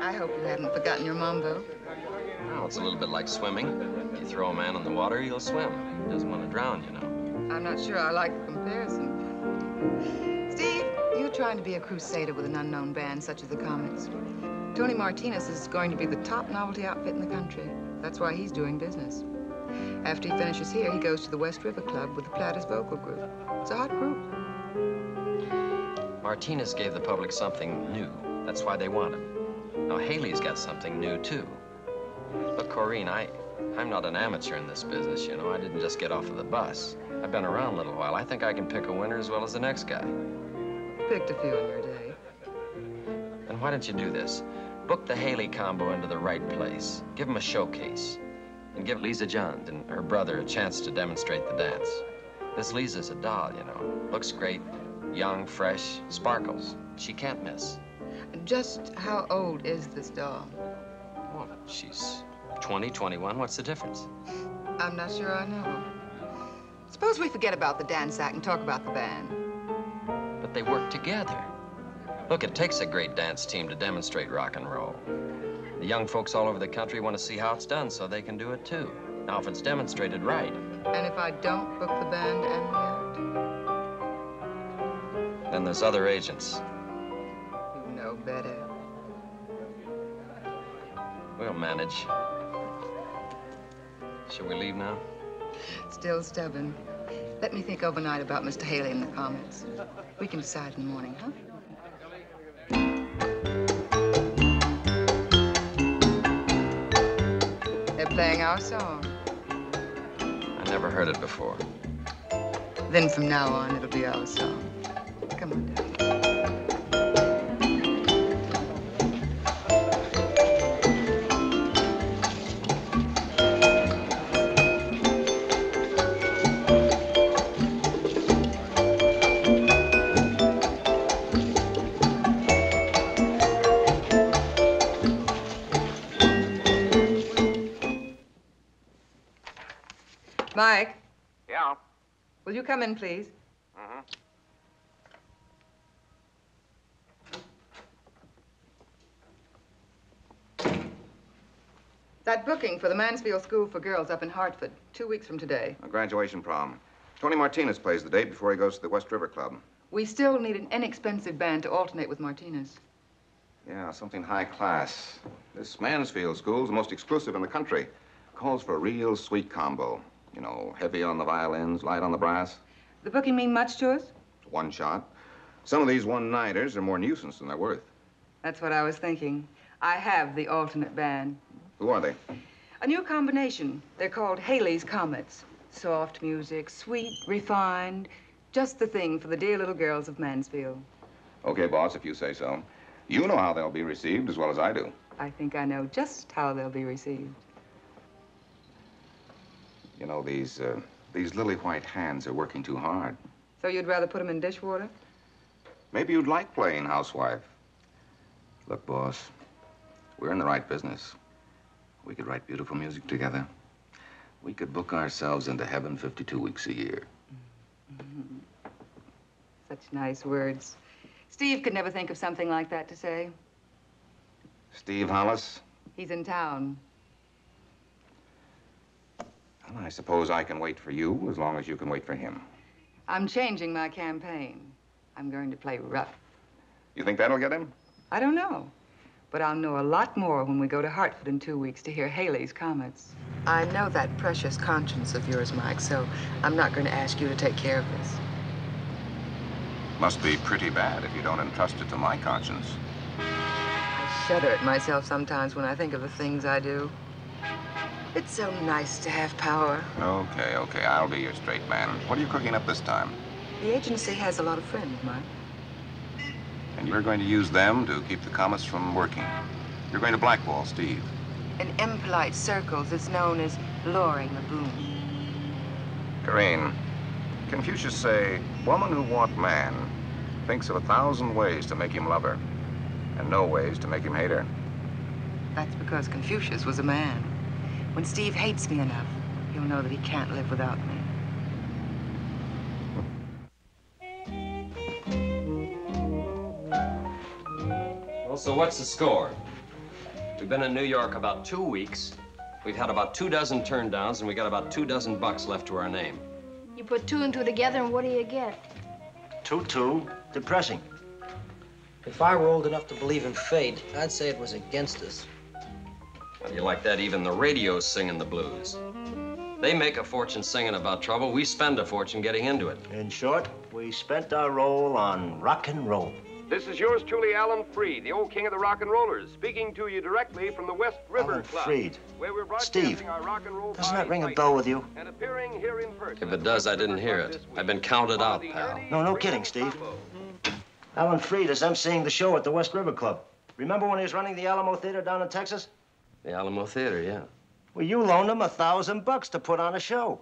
I hope you haven't forgotten your mambo. Well, it's a little bit like swimming. If you throw a man in the water, he'll swim. He doesn't want to drown, you know. I'm not sure I like the comparison. Steve, you're trying to be a crusader with an unknown band such as the Comets. Tony Martinez is going to be the top novelty outfit in the country. That's why he's doing business. After he finishes here, he goes to the West River Club with the Platters Vocal Group. It's a hot group. Martinez gave the public something new. That's why they want him. Now, Haley's got something new, too. Look, Corrine, I'm not an amateur in this business, you know. I didn't just get off of the bus. I've been around a little while. I think I can pick a winner as well as the next guy. Picked a few in your day. Then why don't you do this? Book the Haley combo into the right place. Give them a showcase. And give Lisa Johns and her brother a chance to demonstrate the dance. This Lisa's a doll, you know. Looks great, young, fresh, sparkles. She can't miss. Just how old is this doll? Well, she's 20, 21. What's the difference? I'm not sure I know. Suppose we forget about the dance act and talk about the band. But they work together. Look, it takes a great dance team to demonstrate rock and roll. The young folks all over the country want to see how it's done so they can do it, too. Now, if it's demonstrated right. And if I don't book the band and act? Then there's other agents. You know better. We'll manage. Shall we leave now? Still stubborn. Let me think overnight about Mr. Haley and the Comets. We can decide in the morning, huh? They're playing our song. I never heard it before. Then from now on, it'll be our song. Come on down. Mike? Yeah? Will you come in, please? Mm-hmm. That booking for the Mansfield School for Girls up in Hartford, 2 weeks from today. A graduation prom. Tony Martinez plays the date before he goes to the West River Club. We still need an inexpensive band to alternate with Martinez. Yeah, something high class. This Mansfield School's the most exclusive in the country. Calls for a real sweet combo. You know, heavy on the violins, light on the brass. The booking mean much to us? One shot. Some of these one-nighters are more nuisance than they're worth. That's what I was thinking. I have the alternate band. Who are they? A new combination. They're called Haley's Comets. Soft music, sweet, refined. Just the thing for the dear little girls of Mansfield. Okay, boss, if you say so. You know how they'll be received as well as I do. I think I know just how they'll be received. You know, these lily white hands are working too hard. So you'd rather put them in dishwater? Maybe you'd like playing housewife. Look, boss, we're in the right business. We could write beautiful music together. We could book ourselves into heaven 52 weeks a year. Mm-hmm. Such nice words. Steve could never think of something like that to say. Steve Hollis? He's in town. Well, I suppose I can wait for you as long as you can wait for him. I'm changing my campaign. I'm going to play rough. You think that'll get him? I don't know. But I'll know a lot more when we go to Hartford in 2 weeks to hear Haley's Comets. I know that precious conscience of yours, Mike, so I'm not going to ask you to take care of this. Must be pretty bad if you don't entrust it to my conscience. I shudder at myself sometimes when I think of the things I do. It's so nice to have power. Okay, okay, I'll be your straight man. What are you cooking up this time? The agency has a lot of friends, Mike. And you're going to use them to keep the Comets from working. You're going to blackball Steve. In impolite circles, it's known as lowering the boom. Corrine, Confucius say, woman who want man thinks of 1,000 ways to make him love her and no ways to make him hate her. That's because Confucius was a man. When Steve hates me enough, he'll know that he can't live without me. Well, so what's the score? We've been in New York about 2 weeks. We've had about 2 dozen turndowns, and we got about 2 dozen bucks left to our name. You put 2 and 2 together, and what do you get? 2-2. Depressing. If I were old enough to believe in fate, I'd say it was against us. Well, you like that? Even the radio's singing the blues. They make a fortune singing about trouble. We spend a fortune getting into it. In short, we spent our roll on rock and roll. This is yours truly, Alan Freed, the old king of the rock and rollers, speaking to you directly from the West River Club. Alan Freed. Where we're broadcasting our rock and roll. Steve, doesn't that ring a bell with you? And appearing here in person. If it does, I didn't hear it. I've been counted out, pal. No kidding, Steve. Alan Freed is emceeing the show at the West River Club. Remember when he was running the Alamo Theater down in Texas? The Alamo Theater, yeah. Well, you loaned him $1,000 to put on a show.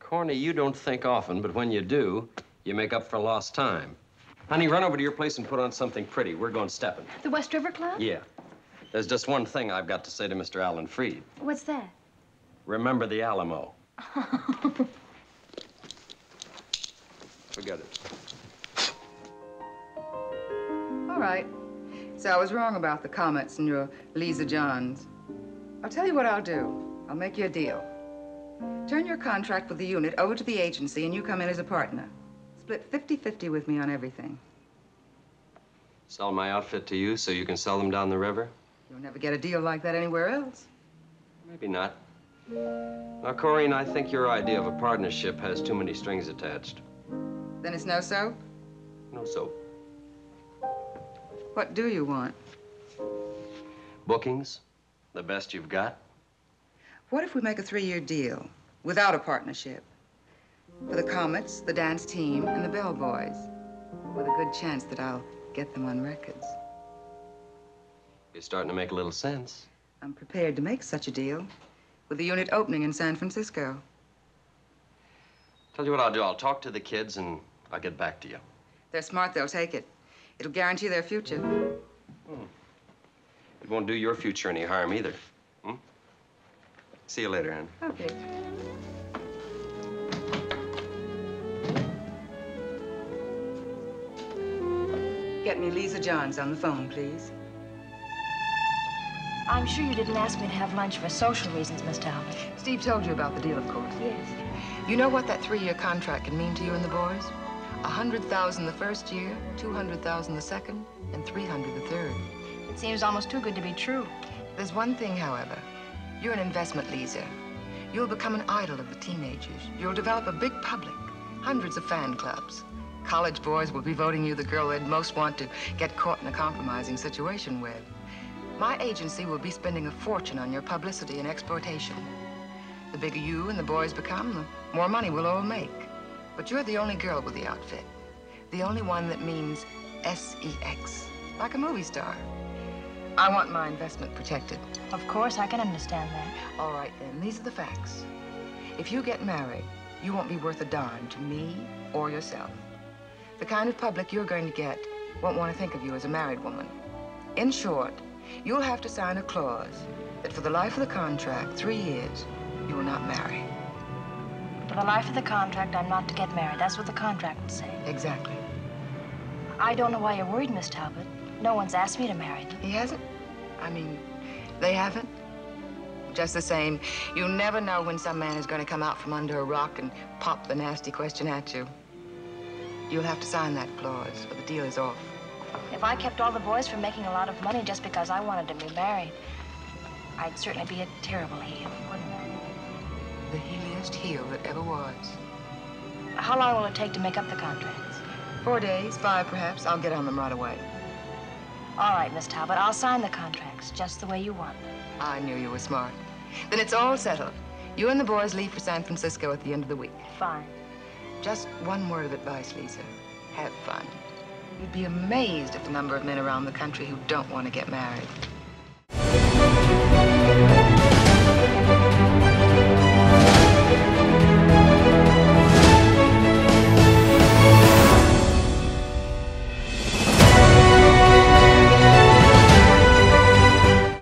Corny, you don't think often, but when you do, you make up for lost time. Honey, run over to your place and put on something pretty. We're going stepping. The West River Club? Yeah. There's just one thing I've got to say to Mr. Alan Freed. What's that? Remember the Alamo. Forget it. All right. So I was wrong about the Comets and your Lisa Johns. I'll tell you what I'll do. I'll make you a deal. Turn your contract with the unit over to the agency and you come in as a partner. Split 50-50 with me on everything. Sell my outfit to you so you can sell them down the river? You'll never get a deal like that anywhere else. Maybe not. Now, Corrine, I think your idea of a partnership has too many strings attached. Then it's no soap? No soap. What do you want? Bookings. The best you've got? What if we make a 3-year deal without a partnership? For the Comets, the dance team, and the Bellboys, with a good chance that I'll get them on records. You're starting to make a little sense. I'm prepared to make such a deal with the unit opening in San Francisco. Tell you what I'll do. I'll talk to the kids and I'll get back to you. They're smart. They'll take it. It'll guarantee their future. Hmm. It won't do your future any harm either. Hmm? See you later, Ann. Okay. Get me Lisa Johns on the phone, please. I'm sure you didn't ask me to have lunch for social reasons, Miss Talbot. Steve told you about the deal, of course. Yes. You know what that 3-year contract can mean to you and the boys? $100,000 the first year, $200,000 the second, and $300,000 the third. It seems almost too good to be true. There's one thing, however. You're an investment, Lisa. You'll become an idol of the teenagers. You'll develop a big public, hundreds of fan clubs. College boys will be voting you the girl they'd most want to get caught in a compromising situation with. My agency will be spending a fortune on your publicity and exploitation. The bigger you and the boys become, the more money we'll all make. But you're the only girl with the outfit. The only one that means S-E-X, like a movie star. I want my investment protected. Of course, I can understand that. All right, then. These are the facts. If you get married, you won't be worth a darn to me or yourself. The kind of public you're going to get won't want to think of you as a married woman. In short, you'll have to sign a clause that for the life of the contract, 3 years, you will not marry. For the life of the contract, I'm not to get married. That's what the contract would say. Exactly. I don't know why you're worried, Miss Talbot. No one's asked me to marry. He hasn't? I mean, they haven't? Just the same, you never know when some man is going to come out from under a rock and pop the nasty question at you. You'll have to sign that clause, or the deal is off. If I kept all the boys from making a lot of money just because I wanted to be married, I'd certainly be a terrible heel, wouldn't I? The heeliest heel that ever was. How long will it take to make up the contracts? 4 days, 5 perhaps. I'll get on them right away. All right, Miss Talbot, I'll sign the contracts just the way you want. I knew you were smart. Then it's all settled. You and the boys leave for San Francisco at the end of the week. Fine. Just one word of advice, Lisa. Have fun. You'd be amazed at the number of men around the country who don't want to get married.